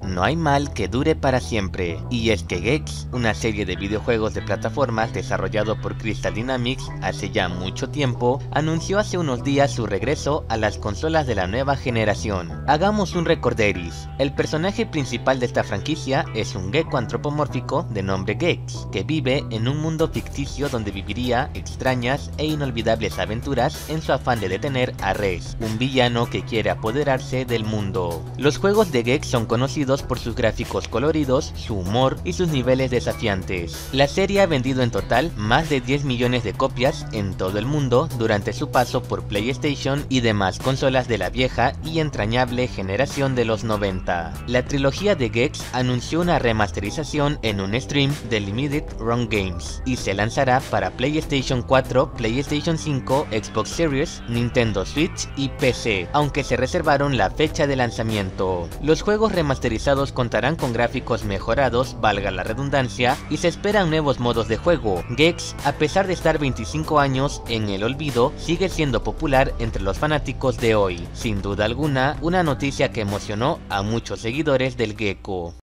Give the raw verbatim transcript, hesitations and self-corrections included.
No hay mal que dure para siempre, y es que Gex, una serie de videojuegos de plataformas desarrollado por Crystal Dynamics hace ya mucho tiempo, anunció hace unos días su regreso a las consolas de la nueva generación. Hagamos un recorderis. El personaje principal de esta franquicia es un gecko antropomórfico de nombre Gex, que vive en un mundo ficticio donde viviría extrañas e inolvidables aventuras en su afán de detener a Rex, un villano que quiere apoderarse del mundo. Los juegos de Gex son conocidos por sus gráficos coloridos, su humor y sus niveles desafiantes. La serie ha vendido en total más de diez millones de copias en todo el mundo durante su paso por PlayStation y demás consolas de la vieja y entrañable generación de los noventa. La trilogía de Gex anunció una remasterización en un stream de Limited Run Games y se lanzará para PlayStation cuatro, PlayStation cinco, Xbox Series, Nintendo Switch y P C, aunque se reservaron la fecha de lanzamiento. Los juegos remasterizados contarán con gráficos mejorados, valga la redundancia, y se esperan nuevos modos de juego. Gex, a pesar de estar veinticinco años en el olvido, sigue siendo popular entre los fanáticos de hoy. Sin duda alguna, una noticia que emocionó a muchos seguidores del gecko.